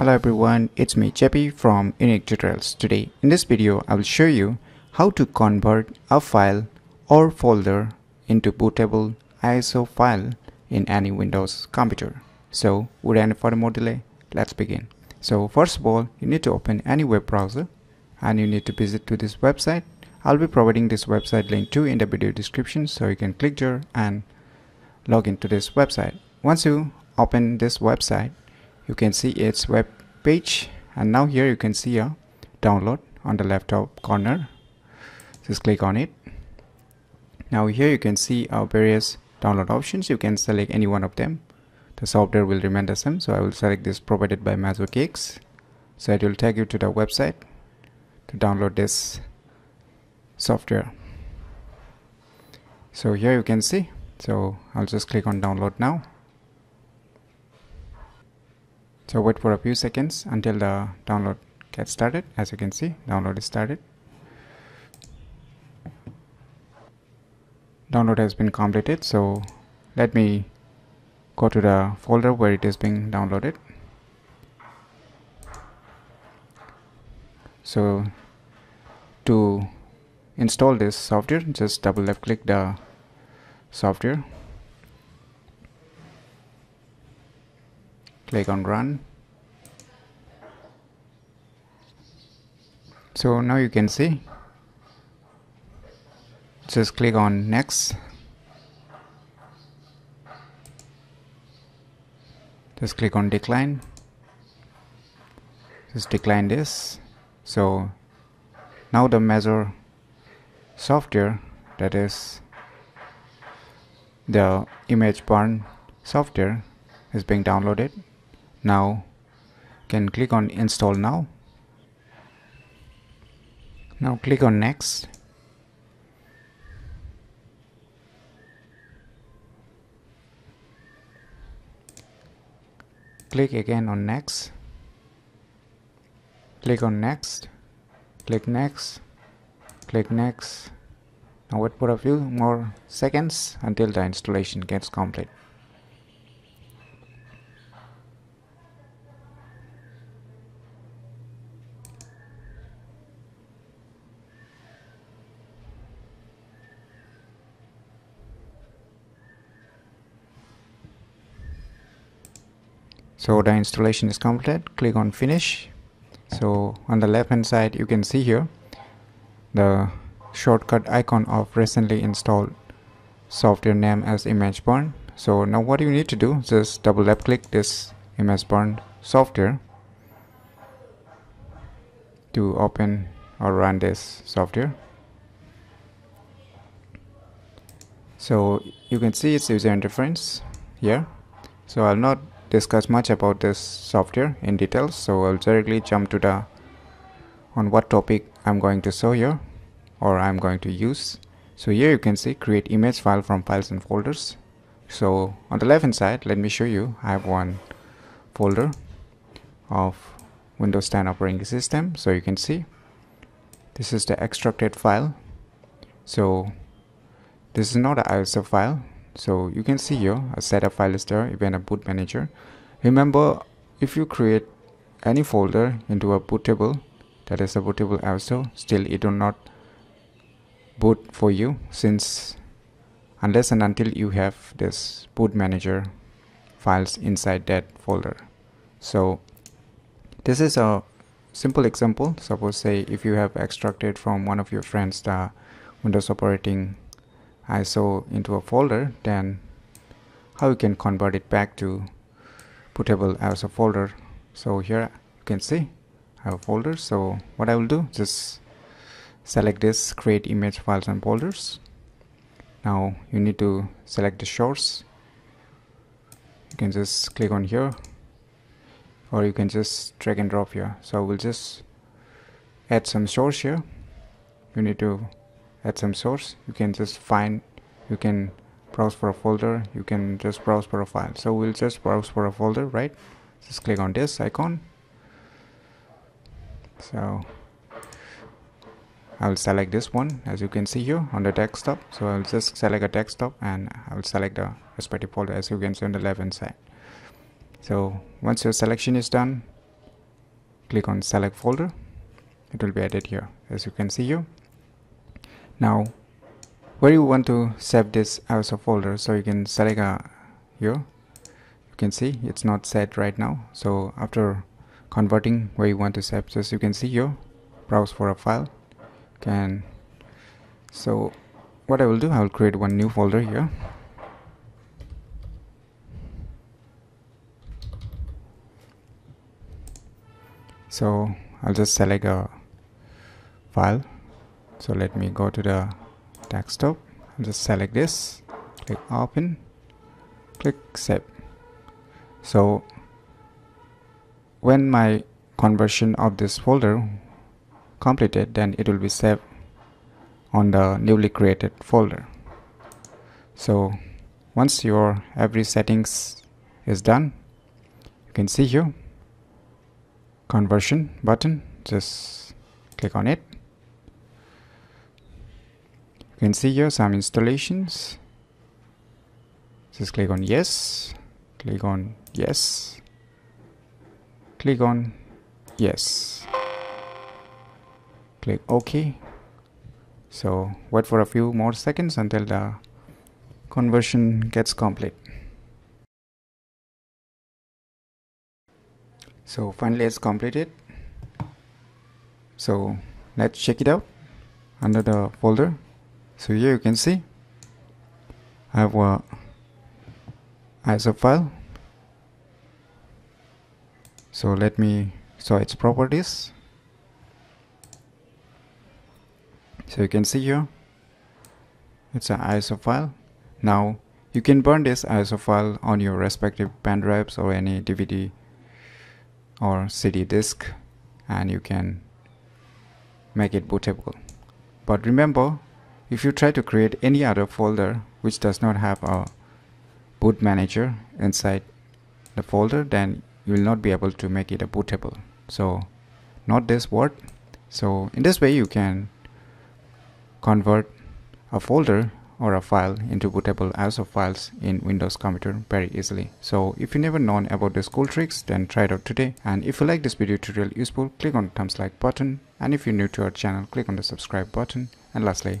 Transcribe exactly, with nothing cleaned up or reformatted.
Hello everyone, it's me Chepi from Unique Tutorials. Today in this video I will show you how to convert a file or folder into bootable I S O file in any Windows computer. So without any further more delay, let's begin. So first of all, you need to open any web browser and you need to visit to this website. I'll be providing this website link too in the video description, so you can click there and log into this website. Once you open this website, you can see its web page, and now here you can see a download on the left top corner. Just click on it. Now here you can see our various download options. You can select any one of them. The software will remain the same, so I will select this provided by MazoCakes. So it will take you to the website to download this software. So here you can see. So I'll just click on download now. So wait for a few seconds until the download gets started. As you can see, download is started. Download has been completed. So let me go to the folder where it is being downloaded. So to install this software, just double left click the software. Click on run. So now you can see, just click on next. Just click on decline. Just decline this. So now the Mazo software, that is the Image Burn software, is being downloaded. Now can click on install now. Now click on next. Click again on next. Click on next. Click next. Click next. Now wait for a few more seconds until the installation gets complete. So the installation is complete. Click on finish. So on the left hand side you can see here the shortcut icon of recently installed software name as Image Burn. So now what you need to do, just double left click this Image Burn software to open or run this software. So you can see its user interface here. So I'll not discuss much about this software in details, so I'll directly jump to the on what topic I'm going to show here or I'm going to use. So here you can see create image file from files and folders. So on the left hand side, let me show you, I have one folder of Windows ten operating system. So you can see this is the extracted file. So this is not an I S O file. So you can see here a setup file is there, even a boot manager. Remember, if you create any folder into a bootable, that is a bootable I S O, still it will not boot for you, since unless and until you have this boot manager files inside that folder. So this is a simple example. Suppose say if you have extracted from one of your friends the Windows operating I S O into a folder, then how you can convert it back to bootable I S O folder. So here you can see I have a folder. So what I will do, just select this create image files and folders. Now you need to select the source. You can just click on here, or you can just drag and drop here. So we'll just add some source here. You need to add some source. You can just find, you can browse for a folder, you can just browse for a file. So we'll just browse for a folder, right? Just click on this icon. So I'll select this one, as you can see here on the desktop. So I'll just select a desktop and I'll select the respective folder, as you can see on the left hand side. So once your selection is done, click on select folder, it will be added here, as you can see here. Now where you want to save this I S O folder, so you can select a here, you can see it's not set right now. So after converting where you want to save, just you can see here, browse for a file, can. So what I will do, I will create one new folder here. So I'll just select a file. So let me go to the desktop. I'll just select this, click open, click save. So when my conversion of this folder completed, then it will be saved on the newly created folder. So once your every settings is done, you can see here conversion button, just click on it. You can see here some installations, just click on yes, click on yes, click on yes, click OK. So wait for a few more seconds until the conversion gets complete. So finally it's completed. So let's check it out under the folder. So here you can see I have a I S O file. So let me show its properties. So you can see here it's an I S O file. Now you can burn this I S O file on your respective pen drives or any D V D or C D disk, and you can make it bootable. But remember, if you try to create any other folder which does not have a boot manager inside the folder, then you will not be able to make it a bootable. So not this word. So in this way you can convert a folder or a file into bootable I S O files in Windows computer very easily. So if you never known about these cool tricks, then try it out today. And if you like this video tutorial useful, click on the thumbs like button. And if you're new to our channel, click on the subscribe button. And lastly,